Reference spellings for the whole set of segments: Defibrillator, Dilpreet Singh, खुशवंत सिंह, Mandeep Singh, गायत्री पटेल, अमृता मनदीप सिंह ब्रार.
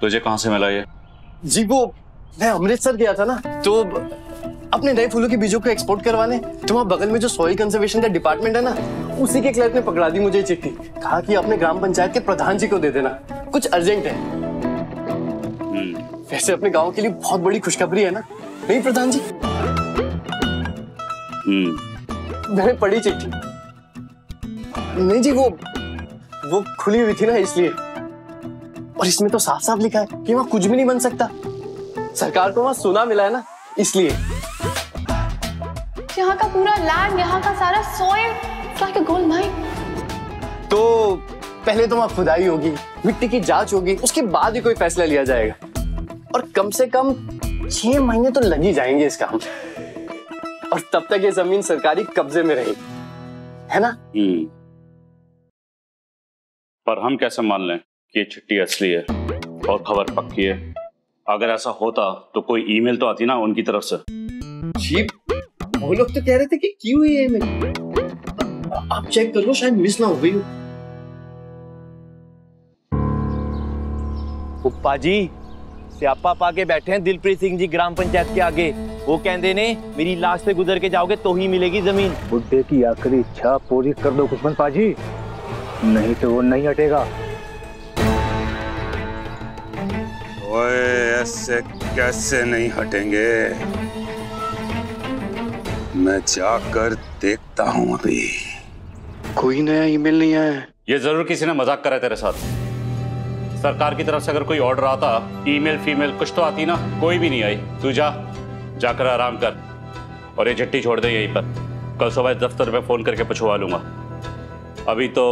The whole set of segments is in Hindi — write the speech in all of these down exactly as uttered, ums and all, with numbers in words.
तुझे कहाँ से मिला ये? जी वो मैं अमृतसर गया था ना, तो अपने नए फूलों के बीजों को एक्सपोर्ट करवाने, तो वहाँ बगल में जो सॉइल कंजर्वेशन का डिपार्टमेंट है ना, उसी के क्लर्क ने पकड़ा दी मुझे चिट्ठी। कहा कि अपने ग्राम पंचायत के प्रधान जी को दे देना, कुछ अर्जेंट है। वैसे अपने गाँव के लिए बहुत बड़ी खुशखबरी है ना, नहीं प्रधान जी? मैंने पढ़ी चिट्ठी। नहीं जी वो वो खुली हुई थी ना इसलिए, और इसमें तो साफ साफ लिखा है कि वहां कुछ भी नहीं बन सकता। सरकार को वहां सोना मिला है ना, इसलिए यहाँ का पूरा लैंड, यहाँ का सारा soil like a gold mine। तो पहले तो वहां खुदाई होगी, मिट्टी की जांच होगी, उसके बाद ही कोई फैसला लिया जाएगा। और कम से कम छह महीने तो लग ही जाएंगे इस काम, और तब तक ये जमीन सरकारी कब्जे में रहेगी, है ना? पर हम कैसे मान लें कि चिट्ठी असली है और खबर पक्की है? अगर ऐसा होता तो कोई ईमेल तो आती ना उनकी तरफ से। जी वो लोग तो कह रहे थे कि क्यों ये ईमेल, आप चेक कर लो, शायद मिस ना हो गई हो। पप्पा जी स्यापा पा के बैठे हैं दिलप्रीत सिंह जी ग्राम पंचायत के आगे। वो कहते ने मेरी लाश से गुजर के जाओगे तो ही मिलेगी जमीन। बुड्ढे की आखिरी इच्छा पूरी कर दो कुशमन पाजी, नहीं तो वो नहीं हटेगा। ओए ऐसे कैसे नहीं हटेंगे, मैं जाकर देखता हूँ। अभी कोई नया ईमेल नहीं आया है? ये जरूर किसी ने मजाक करा तेरे साथ। सरकार की तरफ से अगर कोई ऑर्डर आता, ईमेल फीमेल कुछ तो आती ना, कोई भी नहीं आई। तू जा, जाकर आराम कर और ये चिट्ठी छोड़ दे यहीं पर। कल सुबह दफ्तर में फोन करके पूछवा लूंगा। अभी तो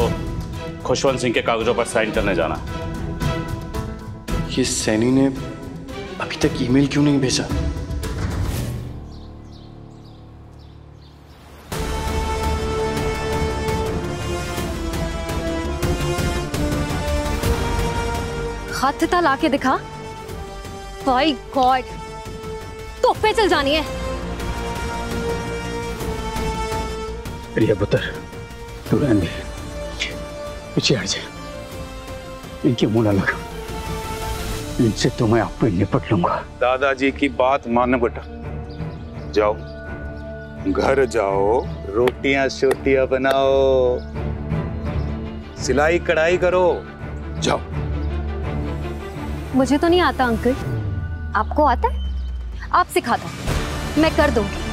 खुशवंत सिंह के कागजों पर साइन करने जाना। ये सैनी ने अभी तक ईमेल क्यों नहीं भेजा? हाथ था ला के दिखा। भाई गॉड, तो पे चल जानी है। रिया पुत्र तू रहने दे, पीछे हट जा, इनके मुंह ना लगा, इनसे तो मैं आप पे निपट लूंगा। दादाजी की बात मानो बेटा, जाओ घर जाओ, रोटियां शोटियां बनाओ, सिलाई कढ़ाई करो, जाओ। मुझे तो नहीं आता अंकल, आपको आता है? आप सिखा दो, मैं कर दूंगी।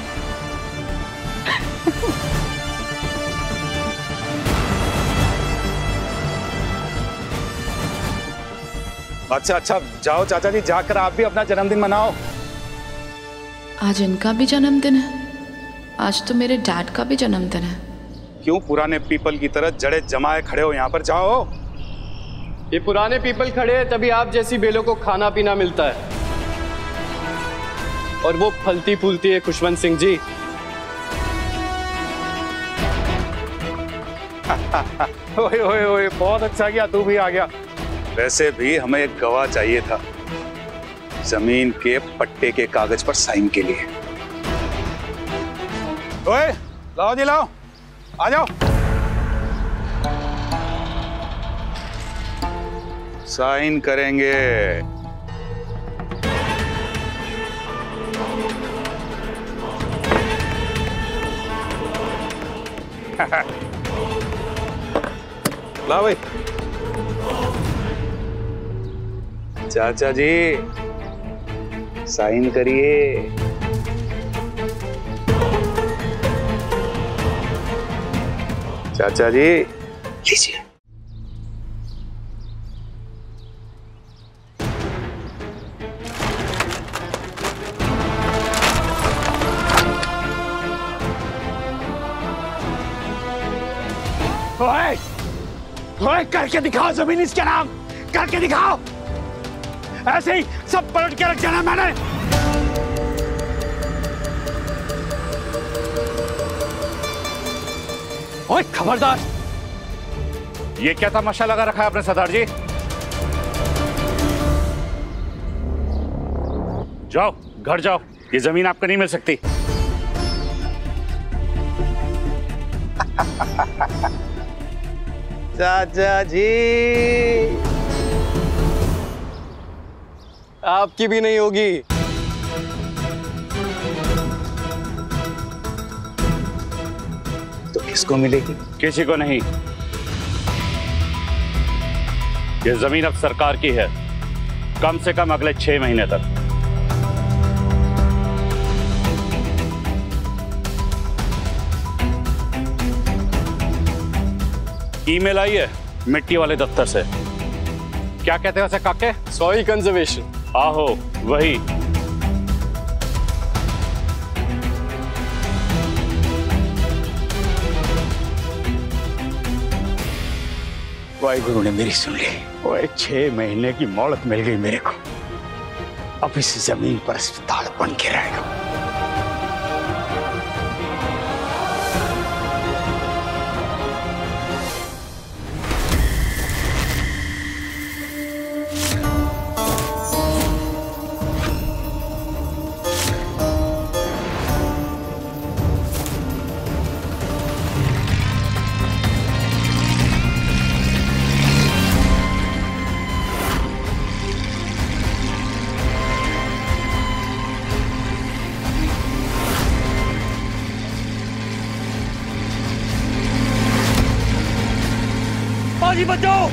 अच्छा अच्छा जाओ चाचा जी, जाकर आप भी अपना जन्मदिन मनाओ। आज इनका भी जन्मदिन है, आज तो मेरे डैड का भी जन्मदिन है। क्यों पुराने पीपल की तरह जड़े जमाए खड़े हो यहाँ पर? जाओ। ये पुराने पीपल खड़े हैं तभी आप जैसी बेलों को खाना पीना मिलता है, और वो फलती फूलती है खुशवंत सिंह जी। ओए ओए ओए, बहुत अच्छा किया तू भी आ गया। वैसे भी हमें एक गवाह चाहिए था जमीन के पट्टे के कागज पर साइन के लिए। ओए लाओ जी लाओ, आ जाओ। साइन करेंगे। लाओ भाई। चाचा जी साइन करिए। चाचा जी लीजिए। ओए ओए करके दिखाओ जमीन इसके नाम, करके दिखाओ। ऐसे ही सब पलट के रख जाना मैंने। ओए खबरदार, ये क्या तमाशा लगा रखा है आपने सरदार जी? जाओ घर जाओ, ये जमीन आपको नहीं मिल सकती। चाचा जी आपकी भी नहीं होगी। तो किसको मिलेगी? किसी को नहीं। ये जमीन अब सरकार की है, कम से कम अगले छह महीने तक। ईमेल आई है मिट्टी वाले दफ्तर से, क्या कहते हैं उसे काके? Soil conservation. आहो वही। वाहिगुरु ने मेरी सुन ली। ओए छह महीने की मोहलत मिल गई मेरे को। अब इस जमीन पर अस्पताल बन के रहेगा। बचाओ।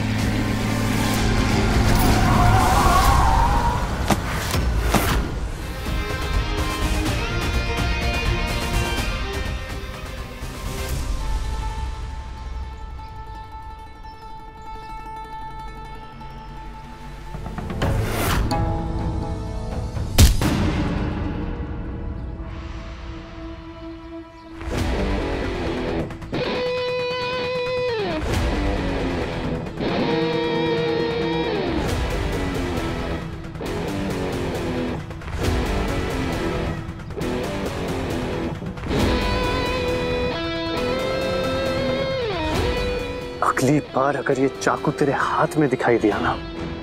अगली बार अगर ये चाकू तेरे हाथ में दिखाई दिया ना,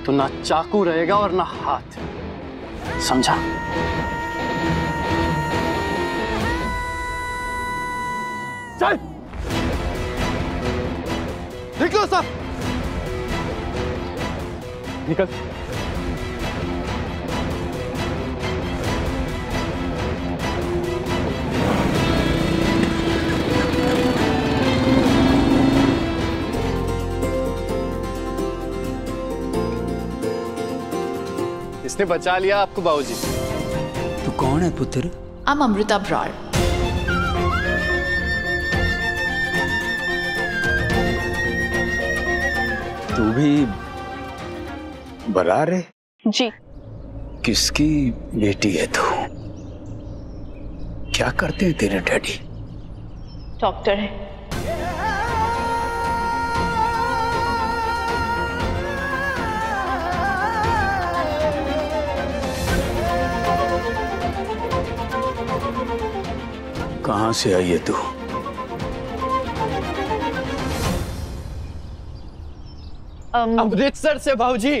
तो ना चाकू रहेगा और ना हाथ, समझा? चल निकलो सब, निकल। इसने बचा लिया आपको बाबूजी। तू कौन है पुत्र? हम अमृता ब्रार। तू भी ब्रार है? जी। किसकी बेटी है तू? क्या करते हैं तेरे डैडी? डॉक्टर है। कहां से आई है तू? अमृतसर से बाबूजी,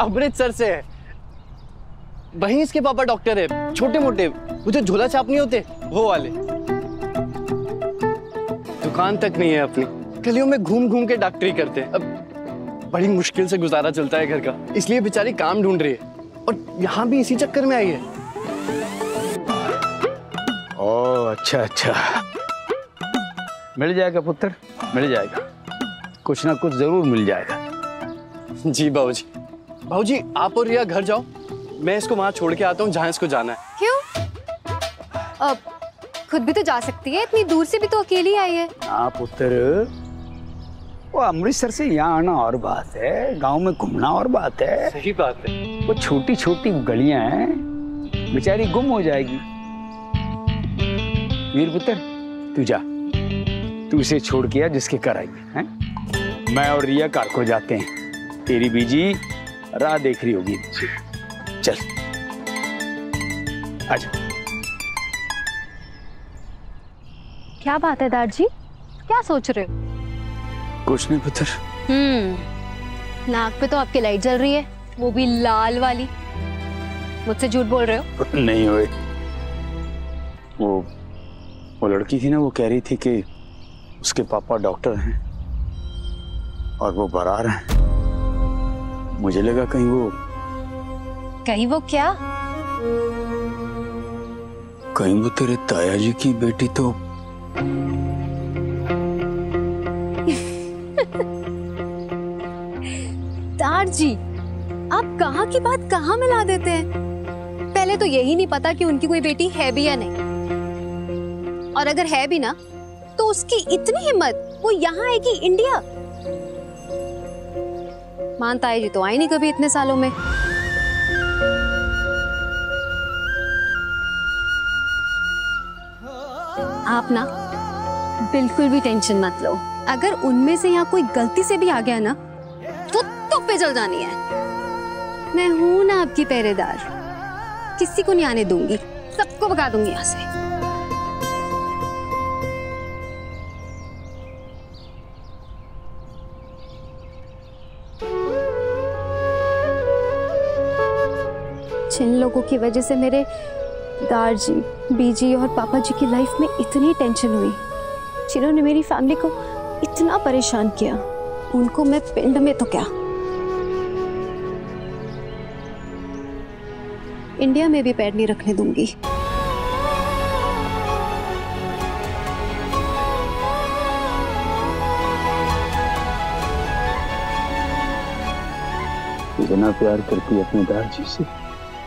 अमृतसर से। भैंस के पापा डॉक्टर है, छोटे मोटे वो जो झोला छाप नहीं होते वो वाले। दुकान तक नहीं है अपनी, गलियों में घूम घूम के डॉक्टरी करते हैं। अब बड़ी मुश्किल से गुजारा चलता है घर का, इसलिए बेचारी काम ढूंढ रही है और यहाँ भी इसी चक्कर में आई है। ओह अच्छा अच्छा, मिल जाएगा पुत्र, मिल जाएगा, कुछ ना कुछ जरूर मिल जाएगा। जी बाबूजी। बाबूजी आप और रिया घर जाओ, मैं इसको वहां छोड़ के आता हूँ जहाँ इसको जाना है। क्यों? अब खुद भी तो जा सकती है, इतनी दूर से भी तो अकेली आई है। हाँ पुत्र, वो अमृतसर से यहाँ आना और बात है, गाँव में घूमना और बात है। सही बात है। वो छोटी छोटी गलियां हैं, बेचारी गुम हो जाएगी। वीर पुत्र तू जा, तू इसे छोड़ के आ जिसके घर आई है। मैं और रिया कार को जाते हैं, तेरी बीजी राह देख रही होगी। चल आजा। क्या बात है दादाजी, क्या सोच रहे हो? कुछ नहीं पुत्र। हम्म, नाक पे तो आपकी लाइट जल रही है, वो भी लाल वाली। मुझसे झूठ बोल रहे हो? नहीं होए, वो वो लड़की थी ना, वो कह रही थी कि उसके पापा डॉक्टर हैं और वो बरार हैं। मुझे लगा कहीं वो कहीं वो क्या कहीं वो तेरे ताया जी की बेटी तो तार जी, आप कहाँ की बात कहाँ मिला देते हैं। पहले तो यही नहीं पता कि उनकी कोई बेटी है भी या नहीं, और अगर है भी ना तो उसकी इतनी हिम्मत वो यहाँ है कि इंडिया। मानता है जी तो आई नहीं कभी इतने सालों में। आप ना बिल्कुल भी टेंशन मत लो, अगर उनमें से यहाँ कोई गलती से भी आ गया ना तो तुम पे जल जानी है। मैं हूं ना आपकी पहरेदार, किसी को नहीं आने दूंगी, सबको भगा दूंगी यहाँ से। जिन लोगों की वजह से मेरे दादाजी, बीजी और पापा जी की लाइफ में इतनी टेंशन हुई, जिन्होंने मेरी फैमिली को इतना परेशान किया, उनको मैं पिंड में तो क्या इंडिया में भी पैर नहीं रखने दूंगी। इतना प्यार करती अपने दादाजी से,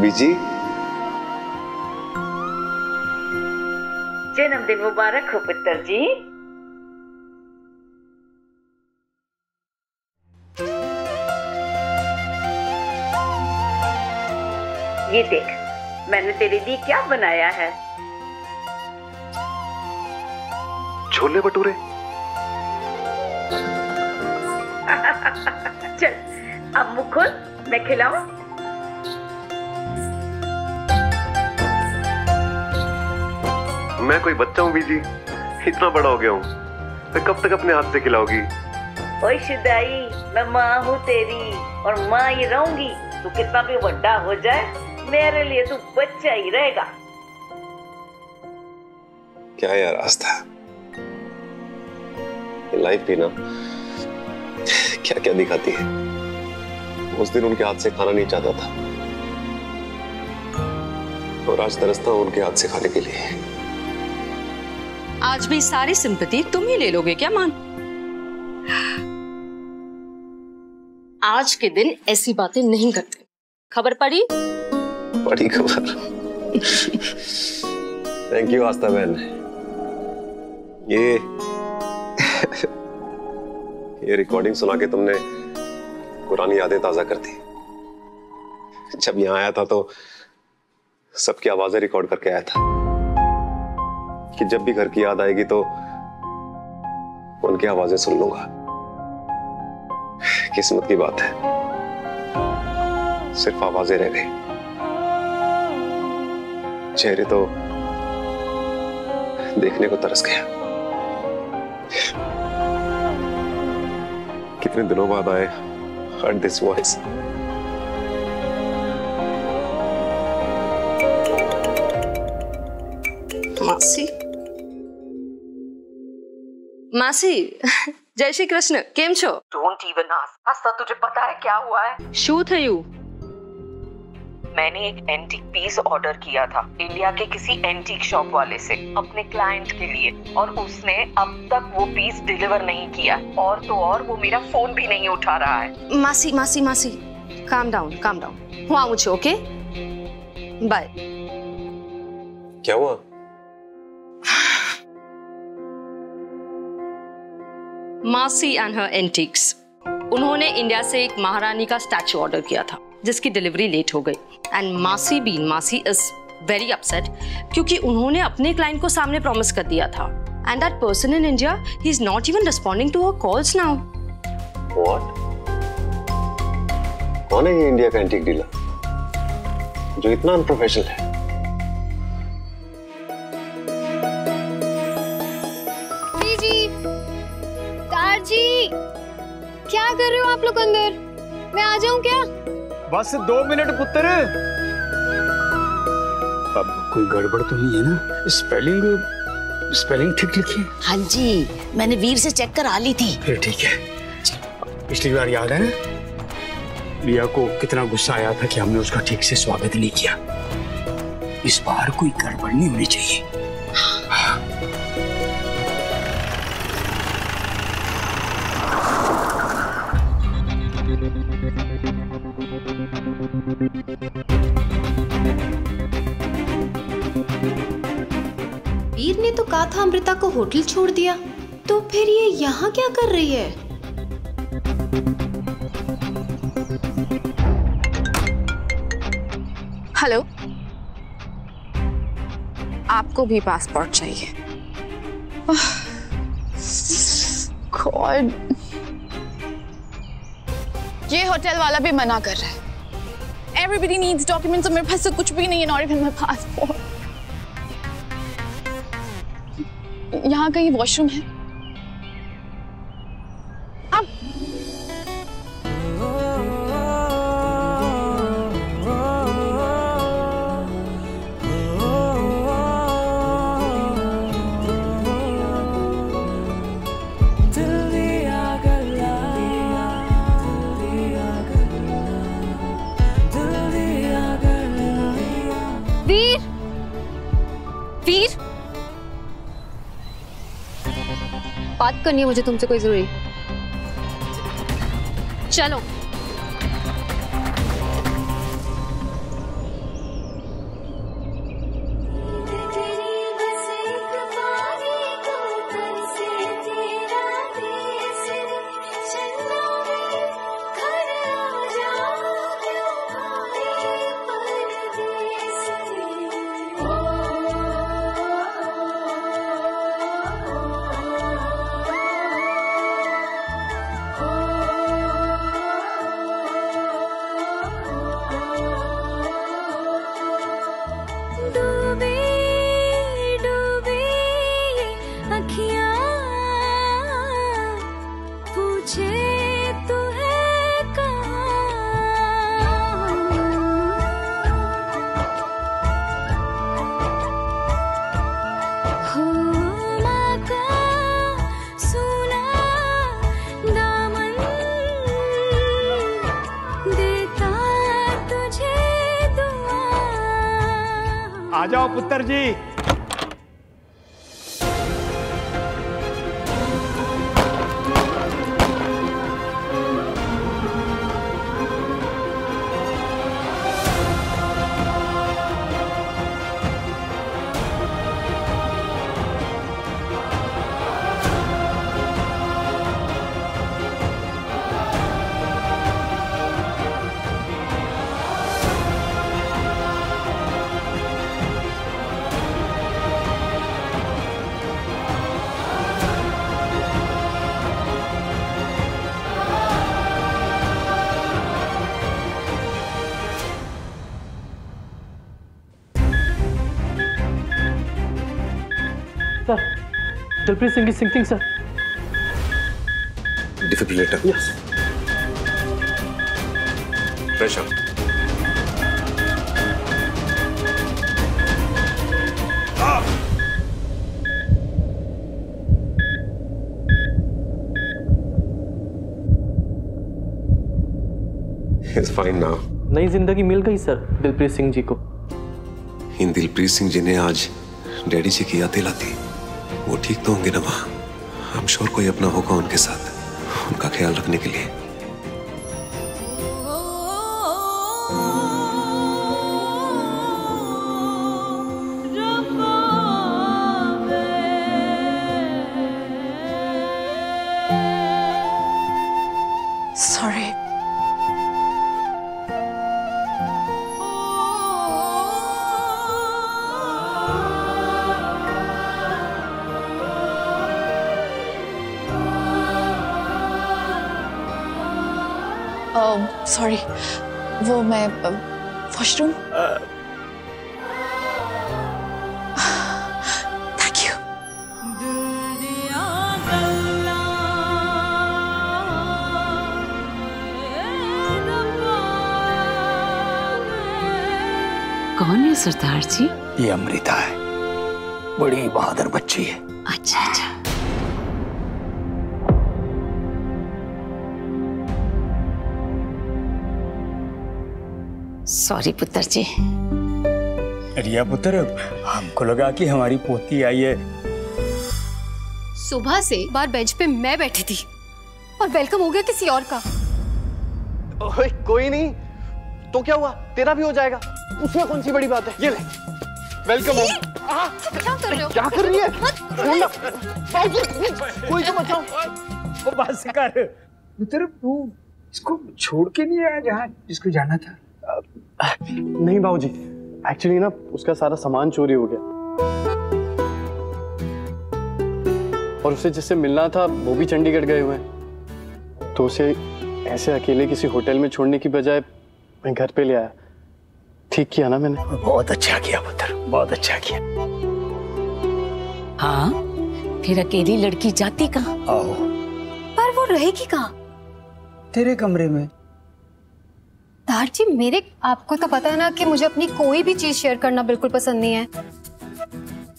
बीजी, जन्मदिन मुबारक हो पुत्र जी। ये देख, मैंने तेरे लिए क्या बनाया है। छोले भटूरे। चल, अब मुंह खोल, मैं खिलाऊं। मैं कोई बच्चा हूँ बीजी, इतना बड़ा हो गया हूँ। मैं कब तक अपने हाथ से खिलाओगी। ओए शुदाई, मैं माँ हूँ तेरी और माँ ये रहूंगी। तू कितना भी बड़ा हो जाए, मेरे लिए तू बच्चा ही रहेगा। क्या यार आस्था, लाइफ भी ना क्या क्या दिखाती है। उस दिन उनके हाथ से खाना नहीं चाहता था और आज तरसता हूं उनके हाथ से खाने के लिए। आज भी सारी सिंपैथी तुम ही ले लोगे क्या मान। आज के दिन ऐसी बातें नहीं करते। खबर पड़ी बड़ी खबर। थैंक यू आस्था बहन। ये ये रिकॉर्डिंग सुना के तुमने पुरानी यादें ताजा कर दी। जब यहाँ आया था तो सबकी आवाजें रिकॉर्ड करके आया था कि जब भी घर की याद आएगी तो उनकी आवाजें सुन लूंगा। किस्मत की बात है, सिर्फ आवाजें रह गई, चेहरे तो देखने को तरस गया। कितने दिनों बाद आए हर्ड दिस वॉइस। मासी मासी, जय श्री कृष्ण। केम छो? Don't even ask. आस्था तुझे पता है क्या हुआ है? शू थयू? मैंने एक एंटीक पीस ऑर्डर किया था इंडिया के किसी एंटीक शॉप वाले से अपने क्लाइंट के लिए, और उसने अब तक वो पीस डिलीवर नहीं किया। और तो और वो मेरा फोन भी नहीं उठा रहा है। मासी मासी मासी, काम डाउन काम डाउन। हुआ मुझे ओके बाय। क्या हुआ? मासी एंड हर एंटीक्स, उन्होंने इंडिया से एक महारानी का स्टैचू ऑर्डर किया था जिसकी डिलीवरी लेट हो गई। एंड मासी बीन मासी इज वेरी अपसेट क्योंकि उन्होंने अपने क्लाइंट को सामने प्रॉमिस कर दिया था And that person in India, he's not even responding to her calls now. What? कौन है ये इंडिया का एंटीक डीलर जो इतना अनप्रोफेशनल है? जी, तार जी, क्या कर रहे हो आप लोग अंदर? मैं आ जाऊं क्या? बस दो मिनट पुत्र। अब कोई गड़बड़ तो नहीं है ना? स्पेलिंग स्पेलिंग ठीक लिखी है? हाँ जी, मैंने वीर से चेक करा ली थी। फिर ठीक है। पिछली बार याद है ना रिया को कितना गुस्सा आया था कि हमने उसका ठीक से स्वागत नहीं किया। इस बार कोई गड़बड़ नहीं होनी चाहिए। वीर ने तो कहा था अमृता को होटल छोड़ दिया, तो फिर ये यहाँ क्या कर रही है? हेलो, आपको भी पासपोर्ट चाहिए? गॉड, ये होटल वाला भी मना कर रहा है। एवरीबडी नीड्स डॉक्यूमेंट्स और मेरे पास से कुछ भी नहीं है, नॉट इवन माय पासपोर्ट। यहाँ कहीं वॉशरूम है? बात करनी है मुझे तुमसे कोई जरूरी। चलो आ जाओ पुत्र जी। Dilpreet Singh is sinking, sir. Defibrillator. Yes. Pressure. Ah! He's fine now. नई जिंदगी मिल गई सर दिलप्रीत सिंह जी को। इन दिलप्रीत सिंह जी ने आज डैडी से किया दिलाती। वो ठीक तो होंगे ना वहाँ? I'm sure कोई अपना होगा उनके साथ, उनका ख्याल रखने के लिए। Sorry. Oh सॉरी, uh, वो मैं वॉशरूम। Thank you. कौन है सरदार जी? ये अमृता है, बड़ी बहादुर बच्ची है। अच्छा अच्छा। सॉरी पुत्र जी। रिया पुत्र, हमको लगा कि हमारी पोती आई है। सुबह से बाहर बेंच पे मैं बैठी थी और वेलकम हो गया किसी और का। ओए कोई नहीं, तो क्या हुआ, तेरा भी हो जाएगा, उसमें कौन सी बड़ी बात है। ये ले वेलकम हो। क्या कर रहे हो? क्या कर रही है? कोई तो बचाओ। वो बात से कर पुत्र, तू इसको छोड़ के नहीं आया जहाँ इसको जाना था? नहीं बाबूजी, एक्चुअली ना उसका सारा सामान चोरी हो गया और उसे जिससे मिलना था वो भी चंडीगढ़ गए हुए हैं, तो उसे ऐसे अकेले किसी होटल में छोड़ने की बजाय मैं घर पे ले आया। ठीक किया ना मैंने? बहुत अच्छा किया पुत्र, बहुत अच्छा किया। हाँ, फिर अकेली लड़की जाती कहाँ? आओ, पर वो रहेगी कहाँ? तेरे कमरे में। दार जी मेरे, आपको तो पता है ना कि मुझे अपनी कोई भी चीज शेयर करना बिल्कुल पसंद नहीं है।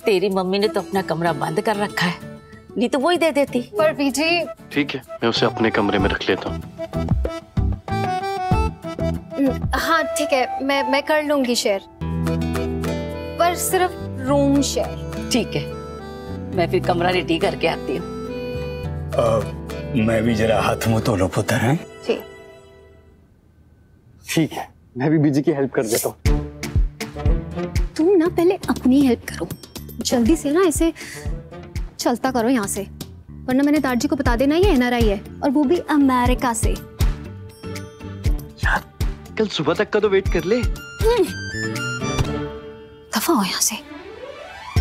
तेरी मम्मी ने तो अपना कमरा बंद कर रखा है, नहीं तो वो ही दे देती। पर बीजी ठीक है, मैं उसे अपने कमरे में रख लेता हूँ। हाँ ठीक है, मैं मैं कर लूंगी शेयर, पर सिर्फ रूम शेयर। ठीक है, मैं फिर कमरा रेडी करके आती हूँ। मैं भी जरा हाथ मुँह तो लो पुत्र है। ठीक है, मैं भी बीजी की हेल्प कर देता हूँ। तुम ना पहले अपनी हेल्प करो, जल्दी से ना इसे चलता करो यहाँ से, वरना मैंने दादाजी को बता देना ये एन आर आई है और वो भी अमेरिका से। यार कल सुबह तक का तो वेट कर ले। दफा हो यहाँ से।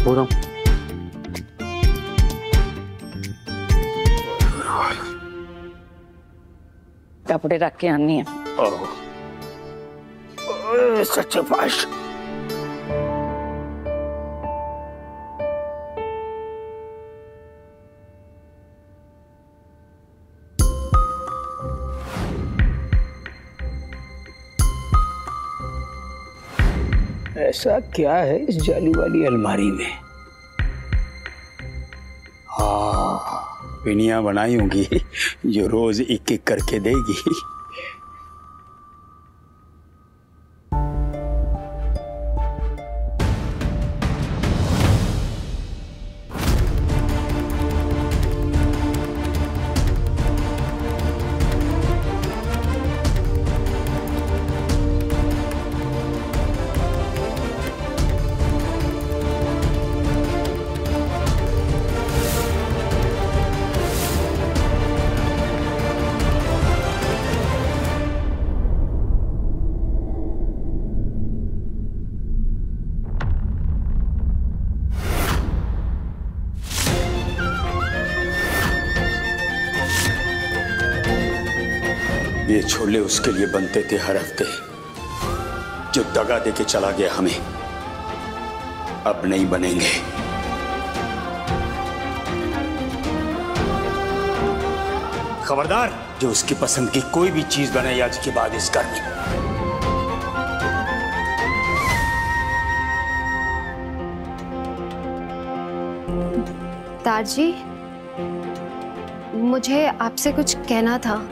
बोल रहा हूँ। कपड़े रख के आनी है। सच्चे पास ऐसा क्या है इस जाली वाली अलमारी में? हाँ, पिनिया बनाई होंगी जो रोज एक एक करके देगी। ये छोले उसके लिए बनते थे हर हफ्ते, जो दगा दे के चला गया हमें। अब नहीं बनेंगे। खबरदार, जो उसकी पसंद की कोई भी चीज बनाई आज के बाद इस घर में। दादाजी, मुझे आपसे कुछ कहना था।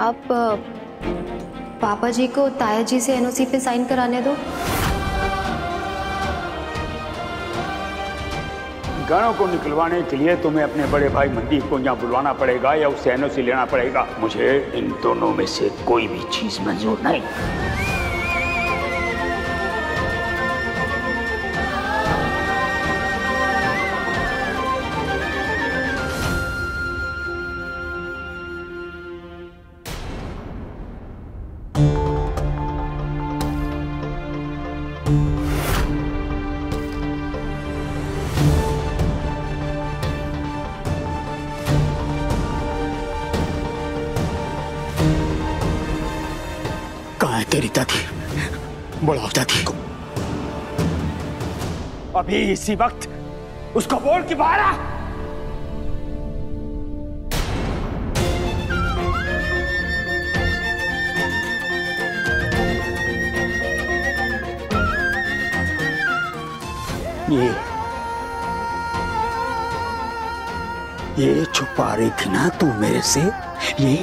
आप पापा जी को ताया जी से एन ओ सी पे साइन कराने दो। गणों को निकलवाने के लिए तुम्हें अपने बड़े भाई मंदीप को यहाँ बुलवाना पड़ेगा या उससे एन ओ सी लेना पड़ेगा। मुझे इन दोनों में से कोई भी चीज मंजूर नहीं। तेरी दादी बुलाओ दादी को। अभी इसी वक्त उसको बोल के बाहर आ। ये ये छुपा रही थी ना तू मेरे से, ये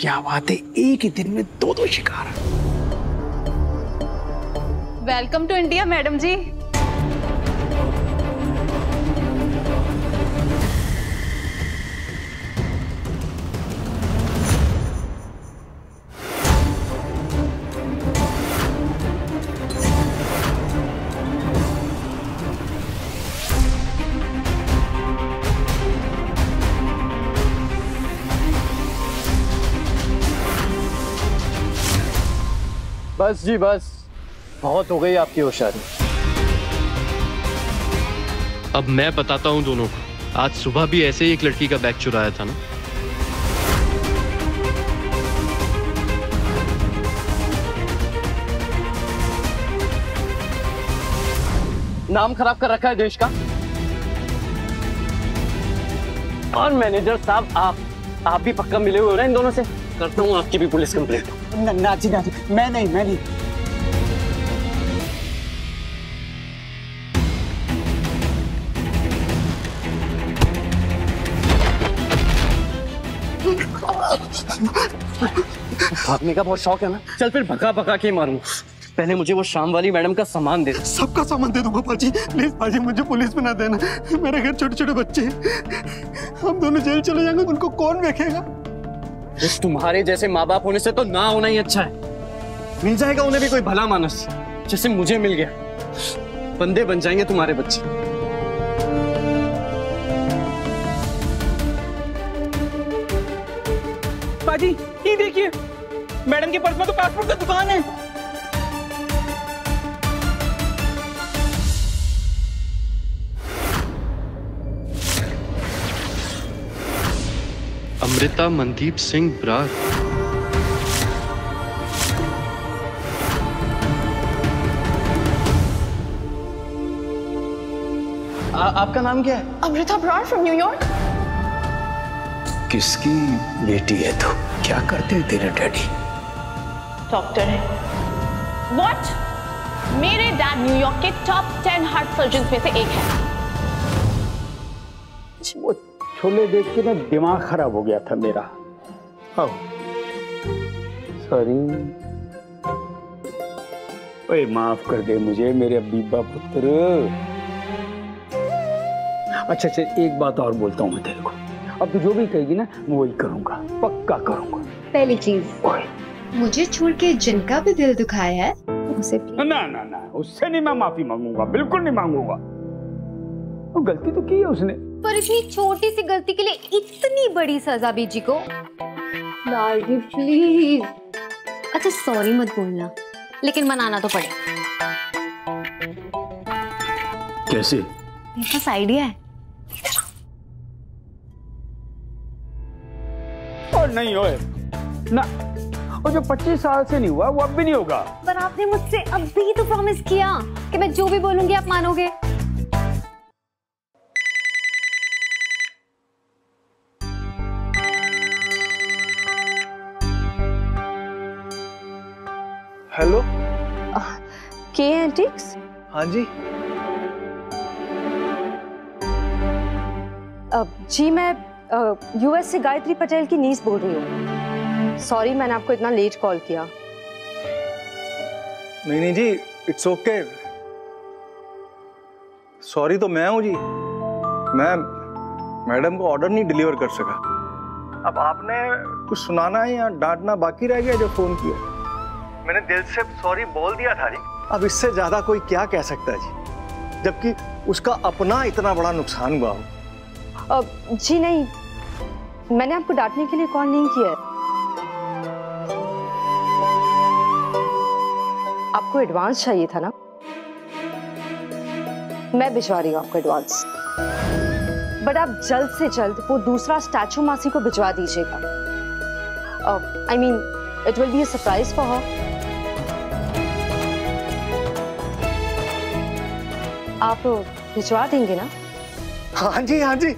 क्या बात है, एक ही दिन में दो दो शिकार। वेलकम टू इंडिया मैडम जी। बस जी बस, बहुत हो गई आपकी होशियारी। अब मैं बताता हूं दोनों को, आज सुबह भी ऐसे ही एक लड़की का बैग चुराया था ना। नाम खराब कर रखा है देश का। और मैनेजर साहब आप आप भी पक्का मिले हुए हो ना इन दोनों से। करता हूँ आपकी भी पुलिस कंप्लेंट। ना जी ना जी, मैं नहीं मैं नहीं। भागने का बहुत शौक है ना, चल फिर भगा भगा के मारूं। पहले मुझे वो शाम वाली मैडम का सामान दे। सबका सामान दे दूंगा पाजी, प्लीज पाजी मुझे पुलिस में ना देना। मेरे घर छोटे छोटे बच्चे हैं, हम दोनों जेल चले जाएंगे, उनको कौन देखेगा। तुम्हारे जैसे माँ बाप होने से तो ना होना ही अच्छा है। मिल जाएगा उन्हें भी कोई भला मानस, जैसे मुझे मिल गया। बंदे बन जाएंगे तुम्हारे बच्चे। पाजी ये देखिए, मैडम के पर्स में तो पासपोर्ट का दुकान है। अमृता मनदीप सिंह ब्रार। आ, आपका नाम क्या है? Amrita Brar from New York. किसकी बेटी है तू? क्या करते हैं तेरे डैडी? डॉक्टर है। व्हाट? मेरे डैड न्यूयॉर्क के टॉप टेन हार्ट सर्जन में से एक है। छोले देख के ना दिमाग खराब हो गया था मेरा। हाँ सॉरी, ओए माफ कर दे मुझे मेरे बीबा पुत्र। अच्छा अच्छा एक बात और बोलता हूँ मैं तेरे को, अब तू जो भी कहेगी ना मैं वही करूँगा, पक्का करूँगा। पहली चीज मुझे छोड़ के जिनका भी दिल दुखाया है उसे भी। ना ना ना, उससे नहीं मैं माफी मांगूंगा, बिल्कुल नहीं मांगूंगा। वो गलती तो की है उसने, पर इतनी छोटी सी गलती के लिए इतनी बड़ी सजा बीजी को। लाडी प्लीज। अच्छा सॉरी मत बोलना, लेकिन मनाना तो पड़े। कैसे? मेरे पास आइडिया है। और नहीं होए ना, और जो पच्चीस साल से नहीं हुआ वो अब भी नहीं होगा। पर आपने मुझसे अब भी तो प्रॉमिस किया कि मैं जो भी बोलूंगी आप मानोगे। हेलो के एंटिक्स। हाँ जी अब जी मैं यूएस से गायत्री पटेल की नीस बोल रही हूँ। सॉरी मैंने आपको इतना लेट कॉल किया। नहीं नहीं जी इट्स ओके। सॉरी तो मैं हूँ जी, मैं मैडम को ऑर्डर नहीं डिलीवर कर सका। अब आपने कुछ सुनाना है या डांटना बाकी रह गया जो फोन किया? मैंने दिल से सॉरी बोल दिया था जी। अब इससे ज्यादा कोई क्या कह सकता है जी, जबकि उसका अपना इतना बड़ा नुकसान हुआ हो। जी नहीं, मैंने आपको डांटने के लिए कॉल नहीं किया है। आपको एडवांस चाहिए था ना, मैं भिजवा रही हूँ आपको एडवांस, बट आप जल्द से जल्द वो दूसरा स्टैचू मासी को भिजवा दीजिएगा। I mean it will be a surprise for her. आप भिजवा देंगे ना? हाँ जी हाँ जी,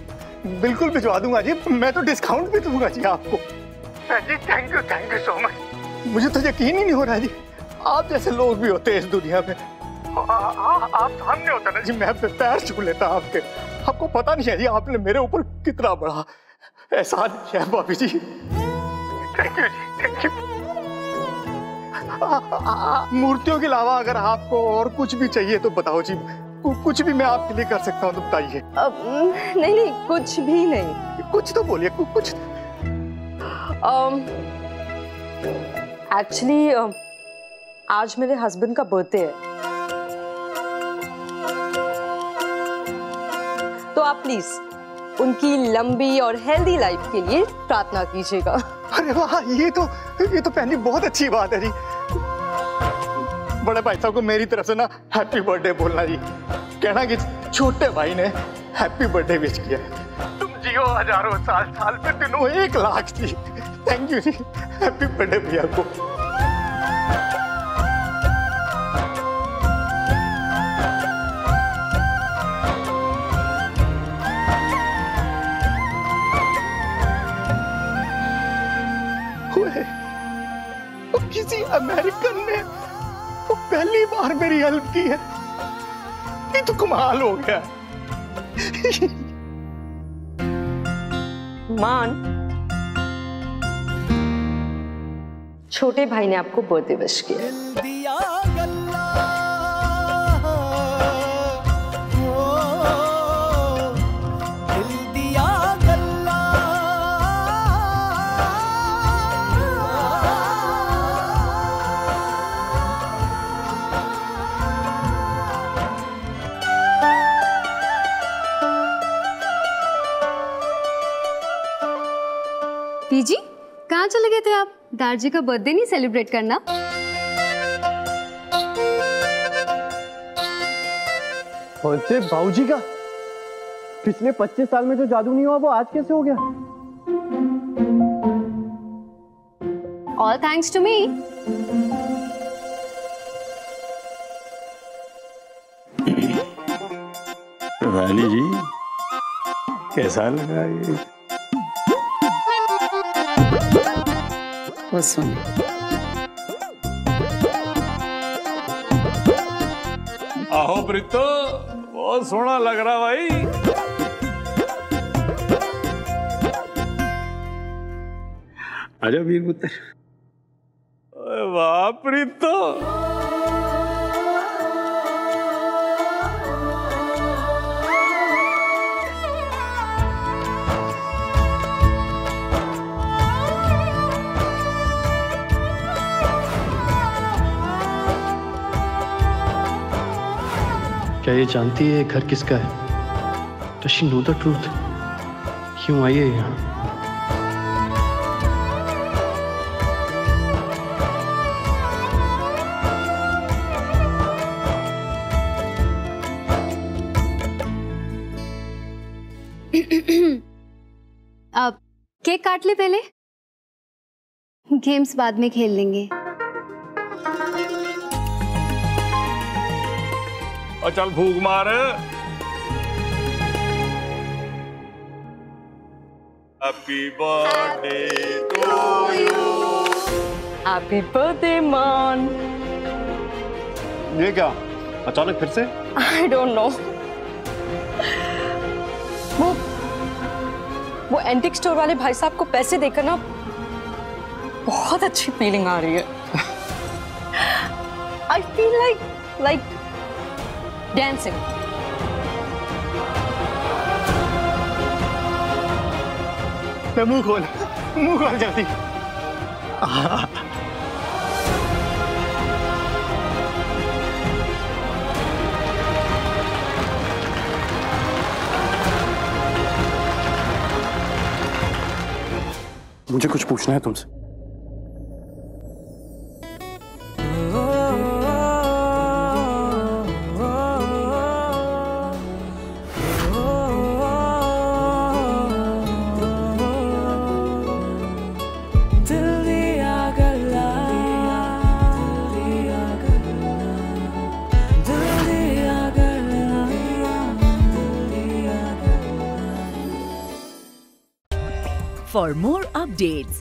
बिल्कुल भिजवा दूंगा जी, मैं तो डिस्काउंट भी दूंगा जी आपको। जी thank you, thank you so much. मुझे तो यकीन ही नहीं हो रहा जी, आप जैसे लोग भी होते हैं इस दुनिया में। आ, आ, आप सामने होता ना जी, मैं अपने पैर छू लेता आपके। आपको पता नहीं है जी आपने मेरे ऊपर कितना बड़ा एहसान किया है भाभी जी। थैंक यू जी, थैंक यू। मूर्तियों के अलावा अगर आपको और कुछ भी चाहिए तो बताओ जी, कुछ भी मैं आपके लिए कर सकता हूँ तो बताइए। नहीं नहीं, कुछ भी नहीं। कुछ तो बोलिए कुछ। एक्चुअली um, uh, आज मेरे हस्बैंड का बर्थडे है, तो आप प्लीज उनकी लंबी और हेल्दी लाइफ के लिए प्रार्थना कीजिएगा। अरे वाह, ये तो ये तो पहली बहुत अच्छी बात है जी। बड़े भाई साहब को मेरी तरफ से ना हैप्पी बर्थडे बोलना जी, कहना कि छोटे भाई ने हैप्पी बर्थडे विश किया। तुम जियो हजारों साल, साल पे दिनों एक लाख जी। थैंक यू जी, हैप्पी बर्थडे भैया को। किसी अमेरिकन ने वो पहली बार मेरी हेल्प की है, ये तो कमाल हो गया। मान, छोटे भाई ने आपको बर्थडे विश किया। जी कहाँ चले गए थे आप? दार्जी का बर्थडे नहीं सेलिब्रेट करना? बर्थडे बाबूजी का पिछले पच्चीस साल में जो जादू नहीं हुआ वो आज कैसे हो गया? All thanks to me. Rani ji कैसा लगा ये? आहो प्रीतो, बहुत सोना लग रहा भाई। आजा वीर पुत्र। वाह प्रीतो, क्या ये जानती है घर किसका है? Does she know the truth? क्यों आई है यहाँ? अब केक काट ले पहले, गेम्स बाद में खेल लेंगे। और चल भूख मार। Happy birthday to you. Happy birthday Maan. ये क्या अचानक फिर से? आई डोंट नो, वो वो एंटीक स्टोर वाले भाई साहब को पैसे देकर ना बहुत अच्छी फीलिंग आ रही है। I feel like like dancing. मैं मुंह खोल। मुंह खोल जल्दी। मुझे कुछ पूछना है तुमसे। For more updates,